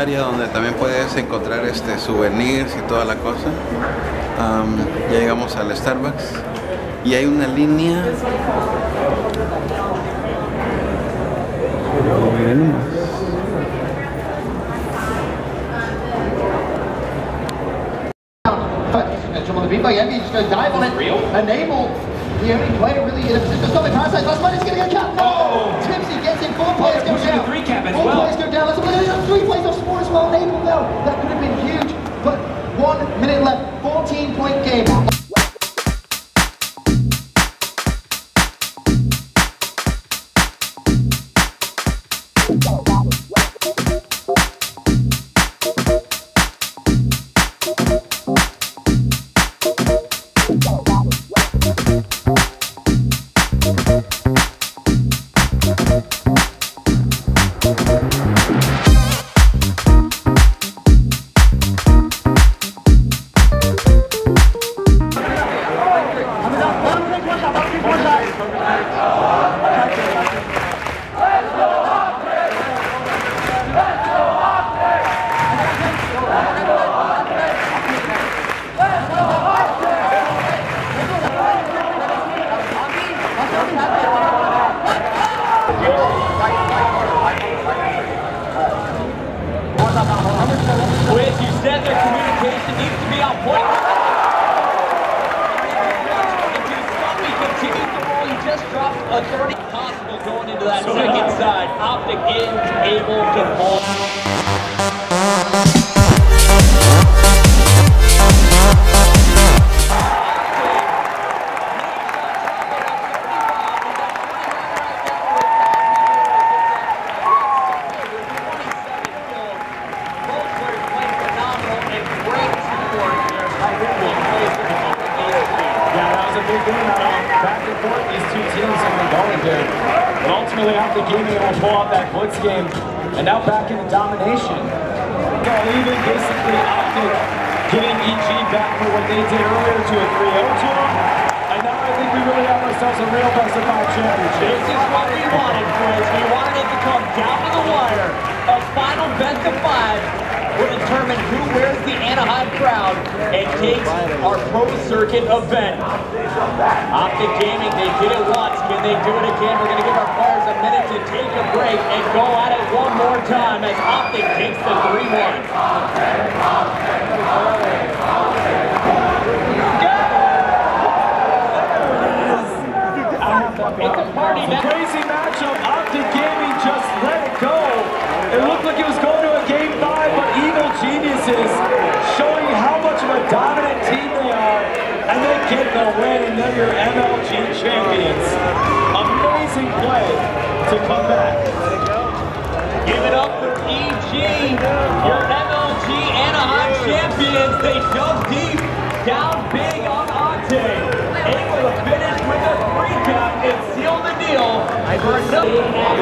área donde también puedes encontrar souvenirs y toda la cosa. Ya llegamos al Starbucks y hay una línea.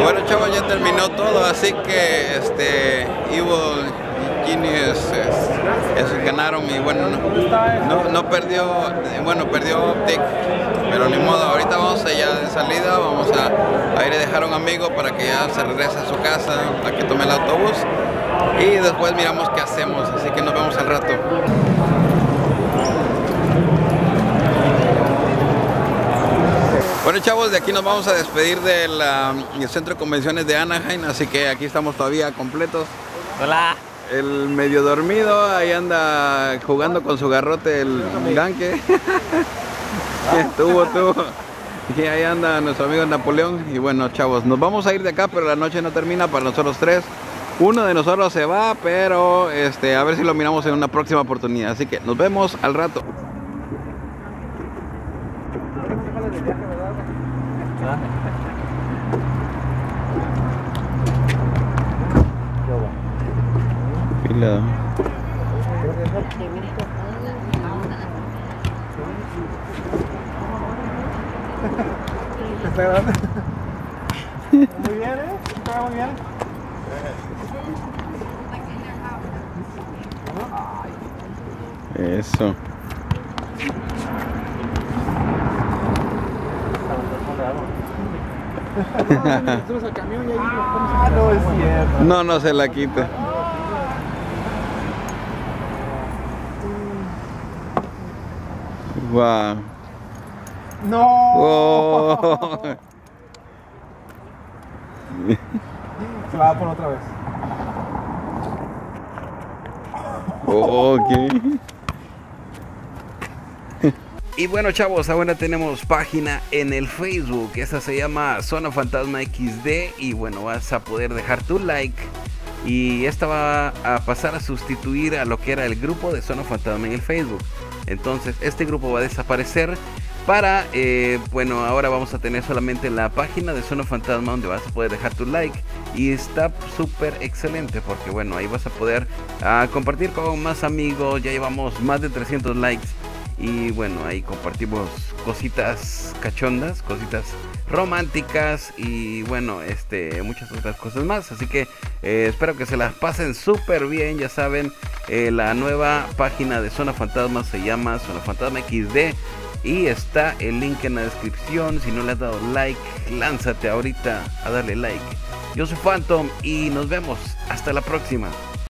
Bueno, chavos, ya terminó todo, así que Evil Geniuses ganaron y bueno, no perdió, bueno, perdió Optic, pero ni modo. Ahorita vamos allá de salida, vamos a ir a dejar a un amigo para que ya se regrese a su casa, para que tome el autobús y después miramos qué hacemos, así que nos vemos al rato. Bueno, chavos, de aquí nos vamos a despedir del centro de convenciones de Anaheim, así que aquí estamos todavía completos. Hola. El medio dormido, ahí anda jugando con su garrote el ganque. Estuvo. Y ahí anda nuestro amigo Napoleón. Y bueno, chavos, nos vamos a ir de acá, pero la noche no termina para nosotros tres. Uno de nosotros se va, pero a ver si lo miramos en una próxima oportunidad. Así que nos vemos al rato. Está grabando. Muy bien, ¿eh? Está muy bien. Eso. No, no se la quita. Wow. No. Oh. Se la va a poner otra vez. Ok. Y bueno, chavos, ahora tenemos página en el Facebook. Esta se llama Zona Fantasma XD. Y bueno, vas a poder dejar tu like. Y esta va a pasar a sustituir a lo que era el grupo de Zona Fantasma en el Facebook. Entonces este grupo va a desaparecer para, bueno, ahora vamos a tener solamente la página de Zona Fantasma donde vas a poder dejar tu like. Y está súper excelente porque, bueno, ahí vas a poder compartir con más amigos. Ya llevamos más de 300 likes. Y bueno, ahí compartimos cositas cachondas, cositas románticas y bueno, muchas otras cosas más. Así que espero que se las pasen súper bien. Ya saben, la nueva página de Zona Fantasma se llama Zona Fantasma XD. Y está el link en la descripción. Si no le has dado like, lánzate ahorita a darle like. Yo soy Phantom y nos vemos. Hasta la próxima.